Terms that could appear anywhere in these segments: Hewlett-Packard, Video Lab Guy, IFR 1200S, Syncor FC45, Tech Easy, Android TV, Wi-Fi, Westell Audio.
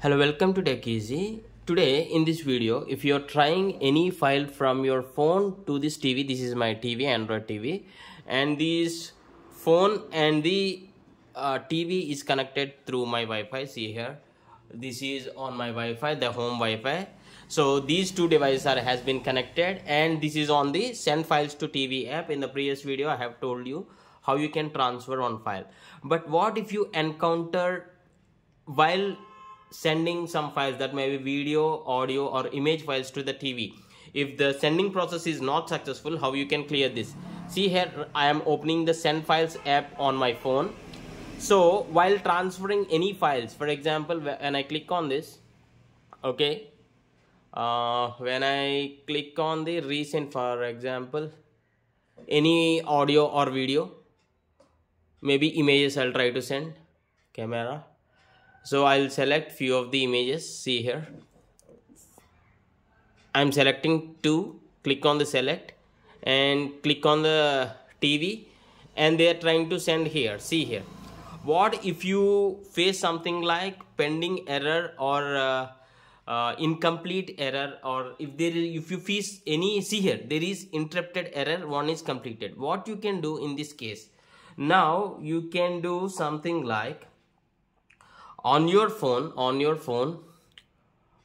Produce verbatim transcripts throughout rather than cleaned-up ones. Hello, welcome to Tech Easy. Today in this video, if you are trying any file from your phone to this T V, this is my T V, Android T V, and this phone and the uh, T V is connected through my Wi-Fi. See here, this is on my Wi-Fi, the home Wi-Fi. So these two devices are has been connected, and this is on the send files to T V app. In the previous video, I have told you how you can transfer one file. But what if you encounter while sending some files, that may be video, audio or image files to the T V. If the sending process is not successful, how you can clear this? See here, I am opening the send files app on my phone. So while transferring any files, for example, when I click on this, okay, uh, when I click on the recent, for example, any audio or video, maybe images I'll try to send, camera. So I'll select few of the images. See here, I'm selecting two, click on the select and click on the T V, and they are trying to send here. See here, what if you face something like pending error or uh, uh, incomplete error, or if there is, if you face any, see here, there is interrupted error, one is completed. What you can do in this case? Now you can do something like, on your phone, on your phone,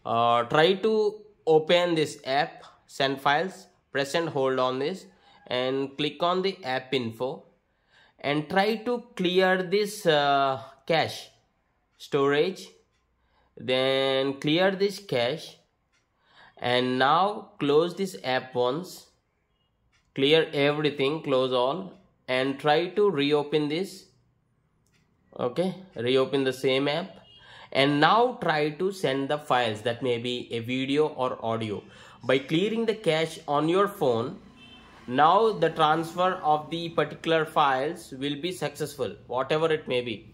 uh, try to open this app, send files, press and hold on this and click on the app info and try to clear this uh, cache storage, then clear this cache, and now close this app once, clear everything, close all, and try to reopen this. Okay, reopen the same app and now try to send the files, that may be a video or audio. By clearing the cache on your phone, now the transfer of the particular files will be successful, whatever it may be.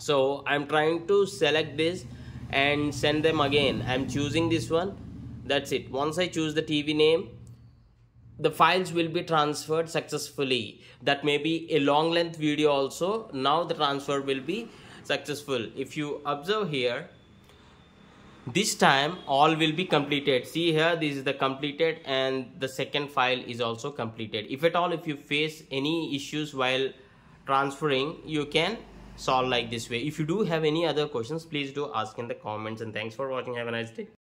So I'm trying to select this and send them again. I'm choosing this one. That's it. Once I choose the T V name, the files will be transferred successfully. That may be a long length video also. Now the transfer will be successful. If you observe here, this time all will be completed. See here, this is the completed and the second file is also completed. If at all, if you face any issues while transferring, you can solve like this way. If you do have any other questions, please do ask in the comments, and thanks for watching. Have a nice day.